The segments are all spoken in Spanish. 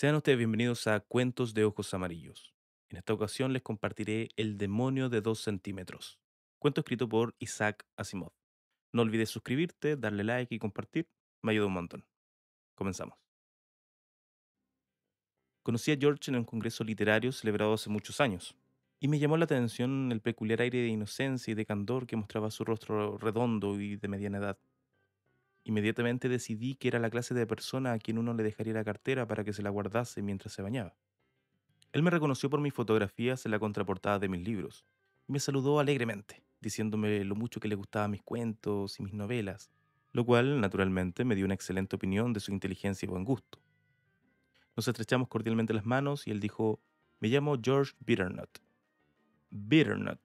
Sean ustedes bienvenidos a Cuentos de Ojos Amarillos. En esta ocasión les compartiré El demonio de 2 centímetros, cuento escrito por Isaac Asimov. No olvides suscribirte, darle like y compartir, me ayuda un montón. Comenzamos. Conocí a George en un congreso literario celebrado hace muchos años, y me llamó la atención el peculiar aire de inocencia y de candor que mostraba su rostro redondo y de mediana edad. Inmediatamente decidí que era la clase de persona a quien uno le dejaría la cartera para que se la guardase mientras se bañaba. Él me reconoció por mis fotografías en la contraportada de mis libros, y me saludó alegremente, diciéndome lo mucho que le gustaban mis cuentos y mis novelas, lo cual, naturalmente, me dio una excelente opinión de su inteligencia y buen gusto. Nos estrechamos cordialmente las manos y él dijo, «Me llamo George Bitternut». «Bitternut»,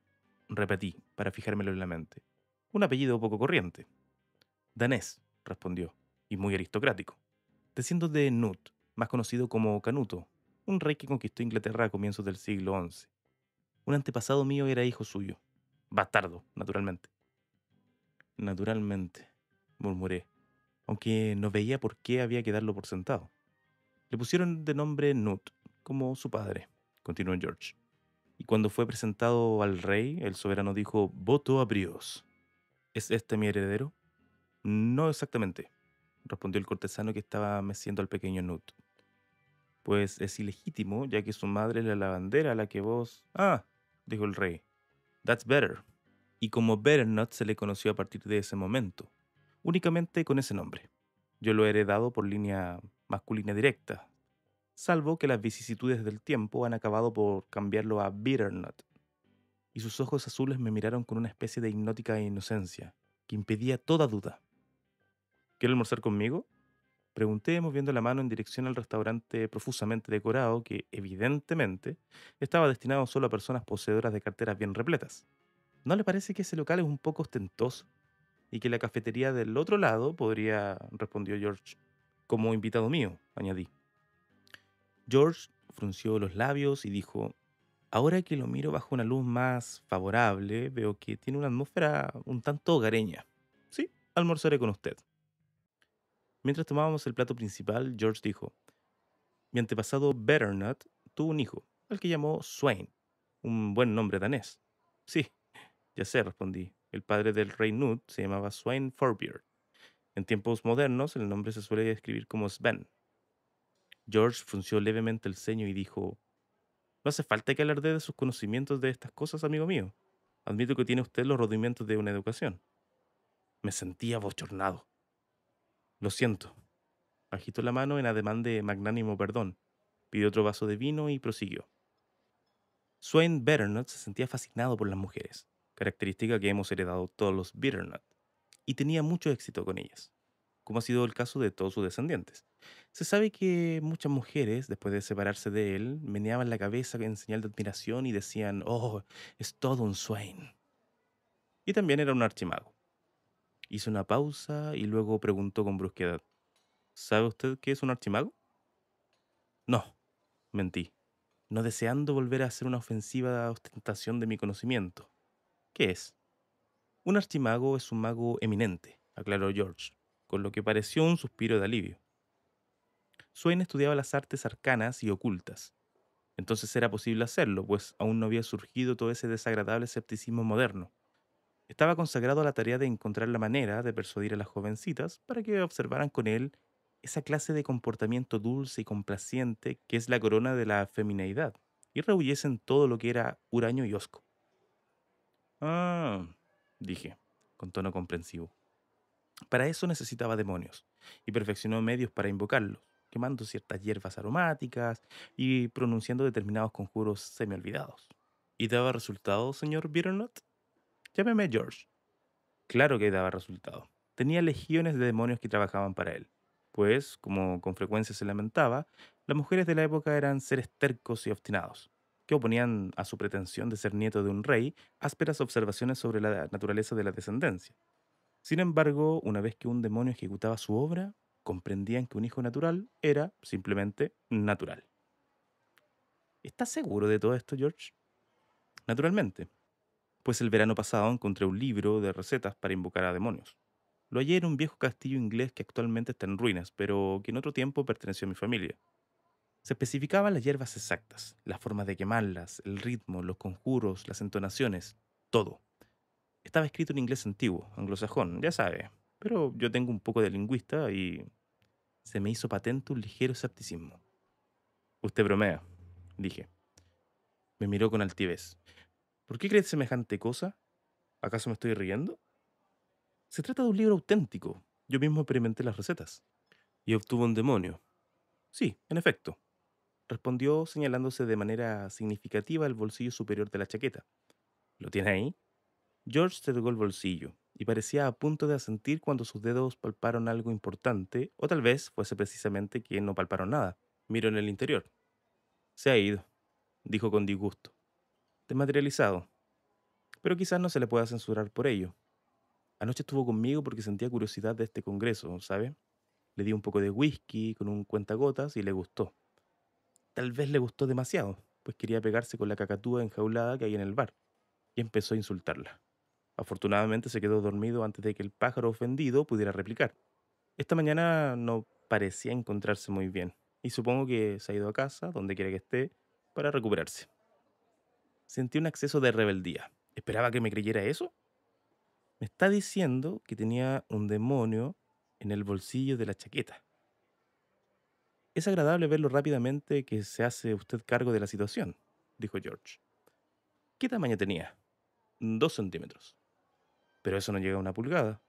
repetí, para fijármelo en la mente. Un apellido poco corriente. «Danés», respondió, y muy aristocrático. Desciendo de Nut, más conocido como Canuto, un rey que conquistó Inglaterra a comienzos del siglo XI. Un antepasado mío era hijo suyo. Bastardo, naturalmente. «Naturalmente», murmuré, aunque no veía por qué había que darlo por sentado. Le pusieron de nombre Nut, como su padre, continuó George. Y cuando fue presentado al rey, el soberano dijo, «Voto a Brios. ¿Es este mi heredero?» «No exactamente», respondió el cortesano que estaba meciendo al pequeño Nut. «Pues es ilegítimo, ya que su madre es la lavandera a la que vos...» «Ah», dijo el rey, «that's better». Y como Bitternut se le conoció a partir de ese momento, únicamente con ese nombre. Yo lo he heredado por línea masculina directa, salvo que las vicisitudes del tiempo han acabado por cambiarlo a Bitternut. Y sus ojos azules me miraron con una especie de hipnótica inocencia, que impedía toda duda. «¿Quiere almorzar conmigo?», pregunté moviendo la mano en dirección al restaurante profusamente decorado que, evidentemente, estaba destinado solo a personas poseedoras de carteras bien repletas. ¿No le parece que ese local es un poco ostentoso y que la cafetería del otro lado podría...? Respondió George. «Como invitado mío», añadí. George frunció los labios y dijo, «Ahora que lo miro bajo una luz más favorable, veo que tiene una atmósfera un tanto hogareña. Sí, almorzaré con usted». Mientras tomábamos el plato principal, George dijo, «Mi antepasado Bitternut tuvo un hijo, al que llamó Swain, un buen nombre danés». «Sí, ya sé», respondí, «el padre del rey Nut se llamaba Swain Forbeard. En tiempos modernos el nombre se suele describir como Sven». George frunció levemente el ceño y dijo, «No hace falta que alardee de sus conocimientos de estas cosas, amigo mío. Admito que tiene usted los rudimentos de una educación». Me sentía abochornado. «Lo siento». Agitó la mano en ademán de magnánimo perdón, pidió otro vaso de vino y prosiguió. Swain Bitternut se sentía fascinado por las mujeres, característica que hemos heredado todos los Bitternut, y tenía mucho éxito con ellas, como ha sido el caso de todos sus descendientes. Se sabe que muchas mujeres, después de separarse de él, meneaban la cabeza en señal de admiración y decían, «Oh, es todo un Swain». Y también era un archimago. Hizo una pausa y luego preguntó con brusquedad, «¿Sabe usted qué es un archimago?» «No», mentí, no deseando volver a hacer una ofensiva ostentación de mi conocimiento. «¿Qué es?» «Un archimago es un mago eminente», aclaró George, con lo que pareció un suspiro de alivio. Swain estudiaba las artes arcanas y ocultas. Entonces era posible hacerlo, pues aún no había surgido todo ese desagradable escepticismo moderno. Estaba consagrado a la tarea de encontrar la manera de persuadir a las jovencitas para que observaran con él esa clase de comportamiento dulce y complaciente que es la corona de la femineidad, y rehuyesen todo lo que era huraño y hosco. «Ah», dije, con tono comprensivo. «Para eso necesitaba demonios, y perfeccionó medios para invocarlos, quemando ciertas hierbas aromáticas y pronunciando determinados conjuros semiolvidados. ¿Y daba resultado, señor Bitternut?» «Llámeme George». Claro que daba resultado. Tenía legiones de demonios que trabajaban para él, pues, como con frecuencia se lamentaba, las mujeres de la época eran seres tercos y obstinados, que oponían a su pretensión de ser nieto de un rey ásperas observaciones sobre la naturaleza de la descendencia. Sin embargo, una vez que un demonio ejecutaba su obra, comprendían que un hijo natural era simplemente natural. «¿Estás seguro de todo esto, George?» «Naturalmente. Pues el verano pasado encontré un libro de recetas para invocar a demonios. Lo hallé en un viejo castillo inglés que actualmente está en ruinas, pero que en otro tiempo perteneció a mi familia. Se especificaban las hierbas exactas, las formas de quemarlas, el ritmo, los conjuros, las entonaciones, todo. Estaba escrito en inglés antiguo, anglosajón, ya sabe, pero yo tengo un poco de lingüista y se me hizo patente un ligero escepticismo. «Usted bromea», dije. Me miró con altivez. «¿Por qué crees semejante cosa? ¿Acaso me estoy riendo? Se trata de un libro auténtico. Yo mismo experimenté las recetas». «¿Y obtuvo un demonio?» «Sí, en efecto», respondió señalándose de manera significativa el bolsillo superior de la chaqueta. «¿Lo tiene ahí?». George cerró el bolsillo y parecía a punto de asentir cuando sus dedos palparon algo importante, o tal vez fuese precisamente que no palparon nada. Miró en el interior. «Se ha ido», dijo con disgusto. «Desmaterializado. Pero quizás no se le pueda censurar por ello. Anoche estuvo conmigo porque sentía curiosidad de este congreso, ¿sabe? Le di un poco de whisky con un cuentagotas y le gustó. Tal vez le gustó demasiado, pues quería pegarse con la cacatúa enjaulada que hay en el bar, y empezó a insultarla. Afortunadamente se quedó dormido antes de que el pájaro ofendido pudiera replicar. Esta mañana no parecía encontrarse muy bien, y supongo que se ha ido a casa, donde quiera que esté, para recuperarse». Sentí un acceso de rebeldía. ¿Esperaba que me creyera eso? Me está diciendo que tenía un demonio en el bolsillo de la chaqueta. «Es agradable verlo rápidamente que se hace usted cargo de la situación», dijo George. «¿Qué tamaño tenía?» «2 centímetros». «Pero eso no llega a 1 pulgada».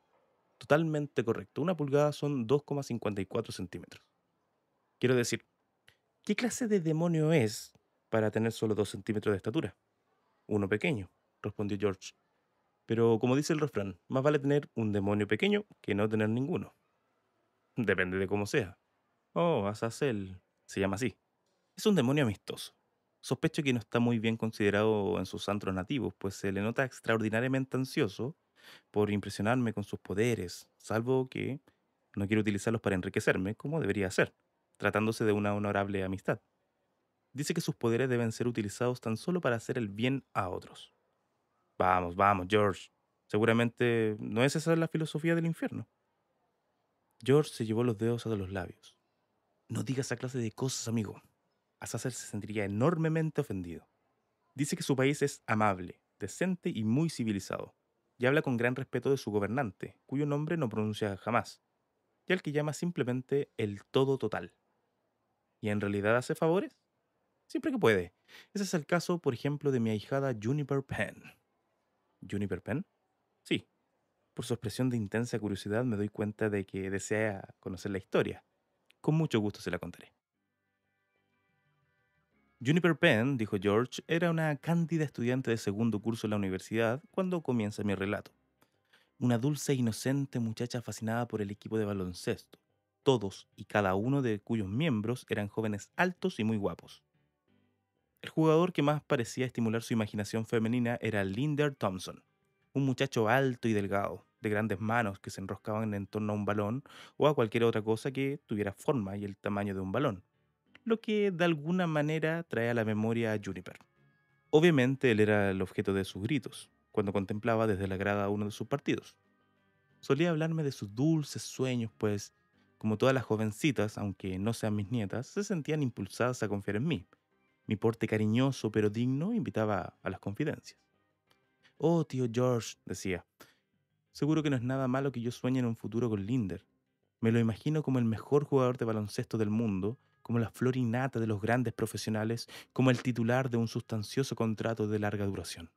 «Totalmente correcto. 1 pulgada son 2,54 centímetros. Quiero decir, ¿qué clase de demonio es para tener solo 2 centímetros de estatura?» «Uno pequeño», respondió George. «Pero como dice el refrán, más vale tener un demonio pequeño que no tener ninguno». «Depende de cómo sea». «Oh, Azazel se llama así. Es un demonio amistoso. Sospecho que no está muy bien considerado en sus antros nativos, pues se le nota extraordinariamente ansioso por impresionarme con sus poderes, salvo que no quiere utilizarlos para enriquecerme, como debería hacer, tratándose de una honorable amistad. Dice que sus poderes deben ser utilizados tan solo para hacer el bien a otros». «Vamos, vamos, George. Seguramente no es esa la filosofía del infierno». George se llevó los dedos a los labios. «No diga esa clase de cosas, amigo. Azazel se sentiría enormemente ofendido. Dice que su país es amable, decente y muy civilizado, y habla con gran respeto de su gobernante, cuyo nombre no pronuncia jamás, y al que llama simplemente el todo total. ¿Y en realidad hace favores? Siempre que puede. Ese es el caso, por ejemplo, de mi ahijada Juniper Penn». «¿Juniper Penn?» «Sí. Por su expresión de intensa curiosidad me doy cuenta de que desea conocer la historia. Con mucho gusto se la contaré». «Juniper Penn», dijo George, «era una cándida estudiante de segundo curso en la universidad cuando comienza mi relato. Una dulce e inocente muchacha fascinada por el equipo de baloncesto, todos y cada uno de cuyos miembros eran jóvenes altos y muy guapos. El jugador que más parecía estimular su imaginación femenina era Linder Thompson, un muchacho alto y delgado, de grandes manos que se enroscaban en torno a un balón o a cualquier otra cosa que tuviera forma y el tamaño de un balón, lo que de alguna manera trae a la memoria a Juniper. Obviamente él era el objeto de sus gritos cuando contemplaba desde la grada uno de sus partidos. Solía hablarme de sus dulces sueños, pues, como todas las jovencitas, aunque no sean mis nietas, se sentían impulsadas a confiar en mí. Mi porte cariñoso pero digno invitaba a las confidencias. «Oh, tío George», decía, «seguro que no es nada malo que yo sueñe en un futuro con Linder. Me lo imagino como el mejor jugador de baloncesto del mundo, como la flor innata de los grandes profesionales, como el titular de un sustancioso contrato de larga duración.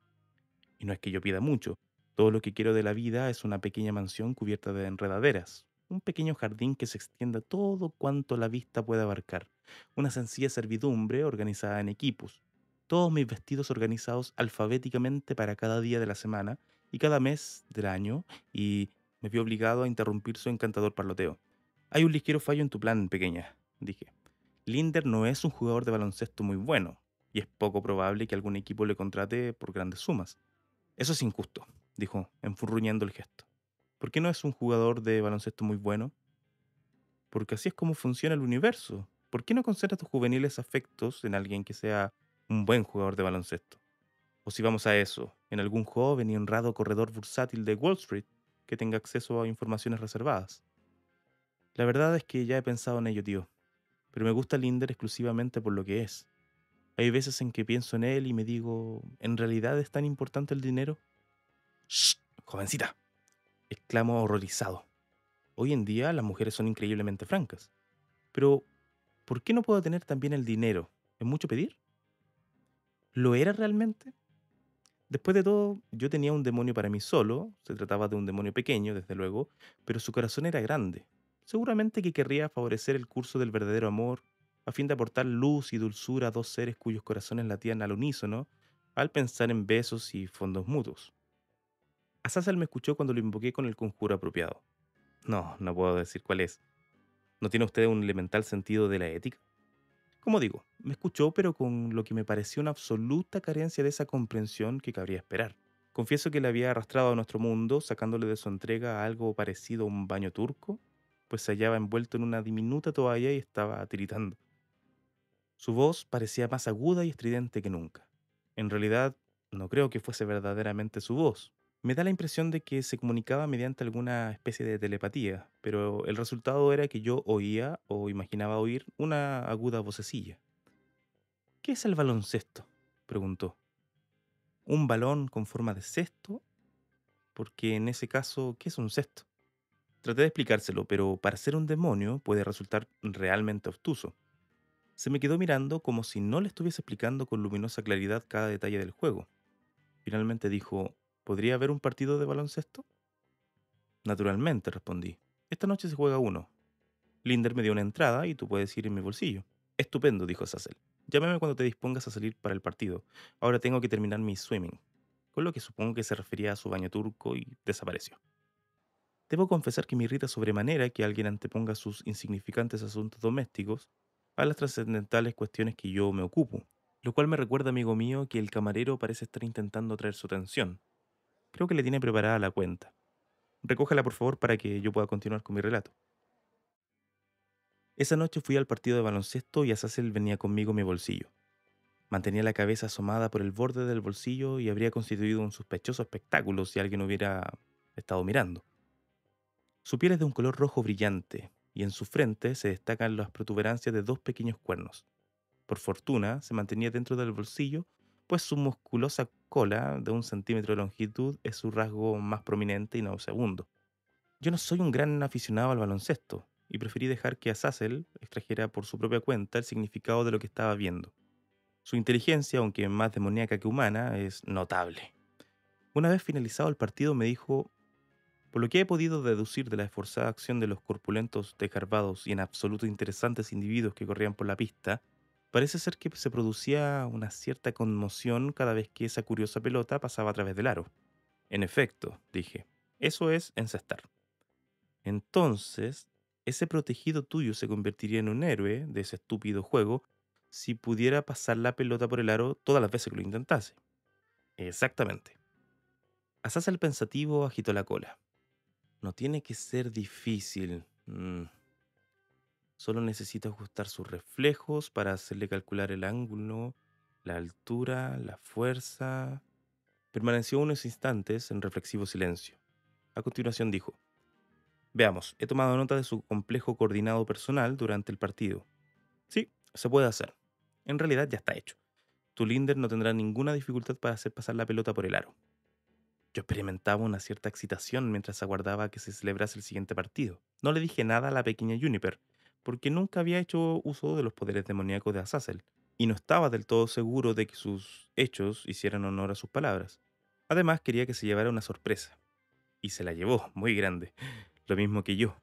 Y no es que yo pida mucho. Todo lo que quiero de la vida es una pequeña mansión cubierta de enredaderas, un pequeño jardín que se extienda todo cuanto la vista pueda abarcar, una sencilla servidumbre organizada en equipos, todos mis vestidos organizados alfabéticamente para cada día de la semana y cada mes del año». Y me vi obligado a interrumpir su encantador parloteo. «Hay un ligero fallo en tu plan, pequeña», dije. «Linder no es un jugador de baloncesto muy bueno, y es poco probable que algún equipo le contrate por grandes sumas». «Eso es injusto», dijo, enfurruñando el gesto. «¿Por qué no es un jugador de baloncesto muy bueno?» «Porque así es como funciona el universo. ¿Por qué no concentras tus juveniles afectos en alguien que sea un buen jugador de baloncesto? O si vamos a eso, en algún joven y honrado corredor bursátil de Wall Street que tenga acceso a informaciones reservadas». «La verdad es que ya he pensado en ello, tío. pero me gusta Linder exclusivamente por lo que es. Hay veces en que pienso en él y me digo, ¿en realidad es tan importante el dinero? ¡Shh! ¡Jovencita! Exclamo horrorizado. Hoy en día las mujeres son increíblemente francas. Pero, ¿por qué no puedo tener también el dinero? ¿Es mucho pedir? ¿Lo era realmente? Después de todo, yo tenía un demonio para mí solo, se trataba de un demonio pequeño, desde luego, pero su corazón era grande. Seguramente que querría favorecer el curso del verdadero amor, a fin de aportar luz y dulzura a dos seres cuyos corazones latían al unísono, al pensar en besos y fondos mutuos. Azazel me escuchó cuando lo invoqué con el conjuro apropiado. No puedo decir cuál es. ¿No tiene usted un elemental sentido de la ética? Como digo, me escuchó, pero con lo que me pareció una absoluta carencia de esa comprensión que cabría esperar. Confieso que le había arrastrado a nuestro mundo, sacándole de su entrega algo parecido a un baño turco, pues se hallaba envuelto en una diminuta toalla y estaba tiritando. Su voz parecía más aguda y estridente que nunca. En realidad, no creo que fuese verdaderamente su voz. Me da la impresión de que se comunicaba mediante alguna especie de telepatía, pero el resultado era que yo oía, o imaginaba oír, una aguda vocecilla. ¿Qué es el baloncesto?, preguntó. ¿Un balón con forma de cesto? Porque en ese caso, ¿qué es un cesto? Traté de explicárselo, pero para ser un demonio puede resultar realmente obtuso. Se me quedó mirando como si no le estuviese explicando con luminosa claridad cada detalle del juego. Finalmente dijo... ¿Podría haber un partido de baloncesto? Naturalmente, respondí. Esta noche se juega uno. Linder me dio una entrada y tú puedes ir en mi bolsillo. Estupendo, dijo Azazel. Llámame cuando te dispongas a salir para el partido. Ahora tengo que terminar mi swimming. Con lo que supongo que se refería a su baño turco y desapareció. Debo confesar que me irrita sobremanera que alguien anteponga sus insignificantes asuntos domésticos a las trascendentales cuestiones que yo me ocupo. Lo cual me recuerda, amigo mío, que el camarero parece estar intentando atraer su atención. Creo que le tiene preparada la cuenta. Recójala, por favor, para que yo pueda continuar con mi relato. Esa noche fui al partido de baloncesto y Azazel venía conmigo en mi bolsillo. Mantenía la cabeza asomada por el borde del bolsillo y habría constituido un sospechoso espectáculo si alguien hubiera estado mirando. Su piel es de un color rojo brillante y en su frente se destacan las protuberancias de dos pequeños cuernos. Por fortuna, se mantenía dentro del bolsillo, pues su musculosa cola de 1 centímetro de longitud es su rasgo más prominente y nauseabundo. Yo no soy un gran aficionado al baloncesto, y preferí dejar que Azazel extrajera por su propia cuenta el significado de lo que estaba viendo. Su inteligencia, aunque más demoníaca que humana, es notable. Una vez finalizado el partido me dijo, por lo que he podido deducir de la esforzada acción de los corpulentos, desgarbados y en absoluto interesantes individuos que corrían por la pista, parece ser que se producía una cierta conmoción cada vez que esa curiosa pelota pasaba a través del aro. En efecto, dije, eso es encestar. Entonces, ese protegido tuyo se convertiría en un héroe de ese estúpido juego si pudiera pasar la pelota por el aro todas las veces que lo intentase. Exactamente. Azazel el pensativo agitó la cola. No tiene que ser difícil. Solo necesito ajustar sus reflejos para hacerle calcular el ángulo, la altura, la fuerza. Permaneció unos instantes en reflexivo silencio. A continuación dijo, veamos, he tomado nota de su complejo coordinado personal durante el partido. Sí, se puede hacer. En realidad ya está hecho. Tu Linder no tendrá ninguna dificultad para hacer pasar la pelota por el aro. Yo experimentaba una cierta excitación mientras aguardaba que se celebrase el siguiente partido. No le dije nada a la pequeña Juniper, porque nunca había hecho uso de los poderes demoníacos de Azazel, y no estaba del todo seguro de que sus hechos hicieran honor a sus palabras. Además, quería que se llevara una sorpresa. Y se la llevó, muy grande, lo mismo que yo.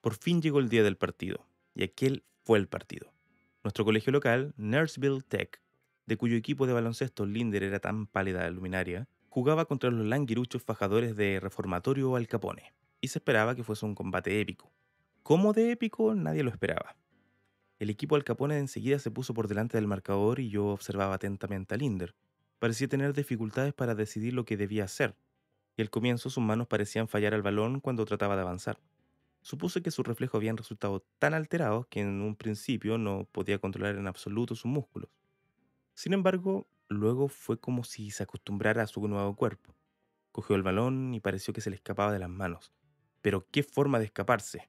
Por fin llegó el día del partido, y aquel fue el partido. Nuestro colegio local, Nersville Tech, de cuyo equipo de baloncesto Linder era tan pálida luminaria, jugaba contra los languiruchos fajadores de Reformatorio Al Capone, y se esperaba que fuese un combate épico. Como de épico, nadie lo esperaba. El equipo Al Capone enseguida se puso por delante del marcador y yo observaba atentamente a Linder. Parecía tener dificultades para decidir lo que debía hacer, y al comienzo sus manos parecían fallar al balón cuando trataba de avanzar. Supuse que sus reflejos habían resultado tan alterados que en un principio no podía controlar en absoluto sus músculos. Sin embargo, luego fue como si se acostumbrara a su nuevo cuerpo. Cogió el balón y pareció que se le escapaba de las manos. Pero qué forma de escaparse.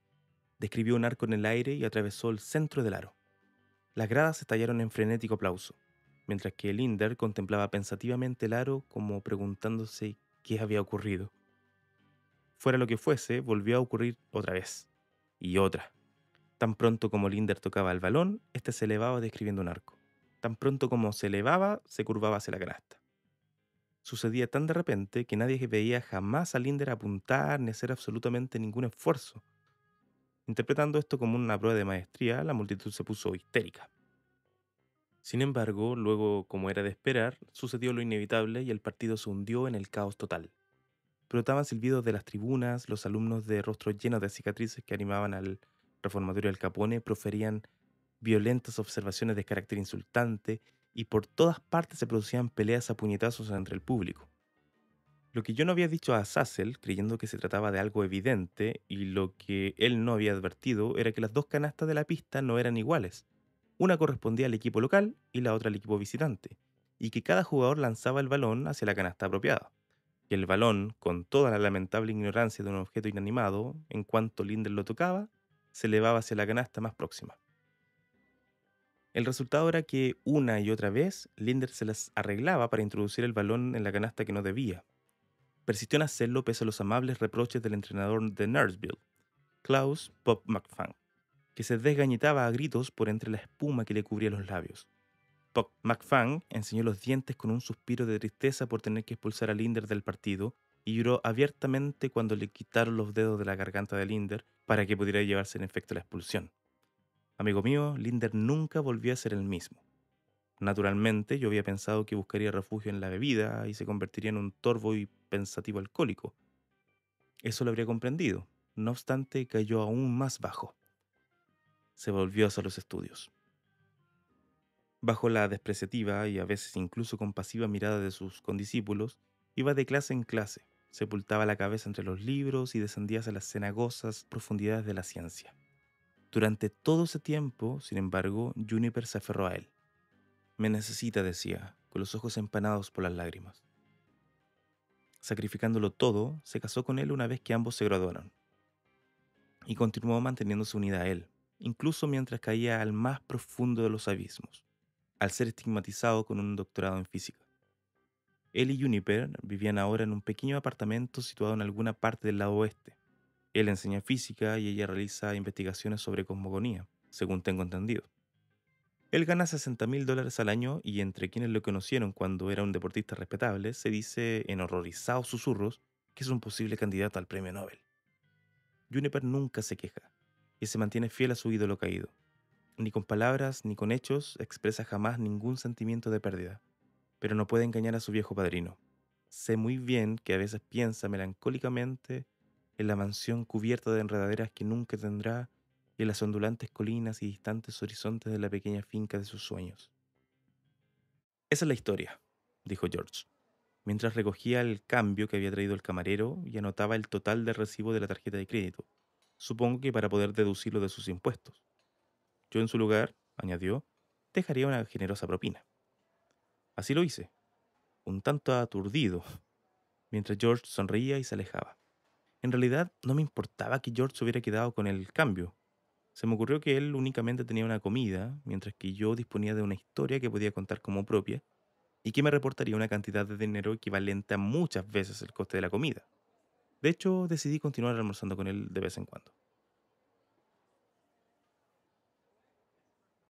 describió un arco en el aire y atravesó el centro del aro. Las gradas estallaron en frenético aplauso, mientras que Linder contemplaba pensativamente el aro como preguntándose qué había ocurrido. Fuera lo que fuese, volvió a ocurrir otra vez. Y otra. Tan pronto como Linder tocaba el balón, este se elevaba describiendo un arco. Tan pronto como se elevaba, se curvaba hacia la canasta. Sucedía tan de repente que nadie veía jamás a Linder apuntar ni hacer absolutamente ningún esfuerzo. Interpretando esto como una prueba de maestría, la multitud se puso histérica. Sin embargo, luego, como era de esperar, sucedió lo inevitable y el partido se hundió en el caos total. Brotaban silbidos de las tribunas, los alumnos de rostros llenos de cicatrices que animaban al Reformatorio Al Capone proferían violentas observaciones de carácter insultante y por todas partes se producían peleas a puñetazos entre el público. Lo que yo no había dicho a Azazel, creyendo que se trataba de algo evidente, y lo que él no había advertido era que las dos canastas de la pista no eran iguales. Una correspondía al equipo local y la otra al equipo visitante, y que cada jugador lanzaba el balón hacia la canasta apropiada. Y el balón, con toda la lamentable ignorancia de un objeto inanimado, en cuanto Linder lo tocaba, se elevaba hacia la canasta más próxima. El resultado era que, una y otra vez, Linder se las arreglaba para introducir el balón en la canasta que no debía. Persistió en hacerlo pese a los amables reproches del entrenador de Nersville, Klaus Pop McFang, que se desgañitaba a gritos por entre la espuma que le cubría los labios. Pop McFang enseñó los dientes con un suspiro de tristeza por tener que expulsar a Linder del partido y lloró abiertamente cuando le quitaron los dedos de la garganta de Linder para que pudiera llevarse en efecto la expulsión. Amigo mío, Linder nunca volvió a ser el mismo. Naturalmente, yo había pensado que buscaría refugio en la bebida y se convertiría en un torvo y pensativo alcohólico. Eso lo habría comprendido. No obstante, cayó aún más bajo. Se volvió hacia los estudios. Bajo la despreciativa y a veces incluso compasiva mirada de sus condiscípulos, iba de clase en clase, sepultaba la cabeza entre los libros y descendía hacia las cenagosas profundidades de la ciencia. Durante todo ese tiempo, sin embargo, Juniper se aferró a él. «Me necesita», decía, con los ojos empanados por las lágrimas. Sacrificándolo todo, se casó con él una vez que ambos se graduaron. Y continuó manteniéndose unida a él, incluso mientras caía al más profundo de los abismos, al ser estigmatizado con un doctorado en física. Él y Juniper vivían ahora en un pequeño apartamento situado en alguna parte del lado oeste. Él enseña física y ella realiza investigaciones sobre cosmogonía, según tengo entendido. Él gana $60,000 al año y entre quienes lo conocieron cuando era un deportista respetable, se dice en horrorizados susurros que es un posible candidato al premio Nobel. Juniper nunca se queja y se mantiene fiel a su ídolo caído. Ni con palabras ni con hechos expresa jamás ningún sentimiento de pérdida, pero no puede engañar a su viejo padrino. Sé muy bien que a veces piensa melancólicamente en la mansión cubierta de enredaderas que nunca tendrá y en las ondulantes colinas y distantes horizontes de la pequeña finca de sus sueños. «Esa es la historia», dijo George, mientras recogía el cambio que había traído el camarero y anotaba el total del recibo de la tarjeta de crédito, supongo que para poder deducirlo de sus impuestos. Yo en su lugar, añadió, dejaría una generosa propina. Así lo hice, un tanto aturdido, mientras George sonreía y se alejaba. En realidad no me importaba que George hubiera quedado con el cambio. Se me ocurrió que él únicamente tenía una comida, mientras que yo disponía de una historia que podía contar como propia y que me reportaría una cantidad de dinero equivalente a muchas veces el coste de la comida. De hecho, decidí continuar almorzando con él de vez en cuando.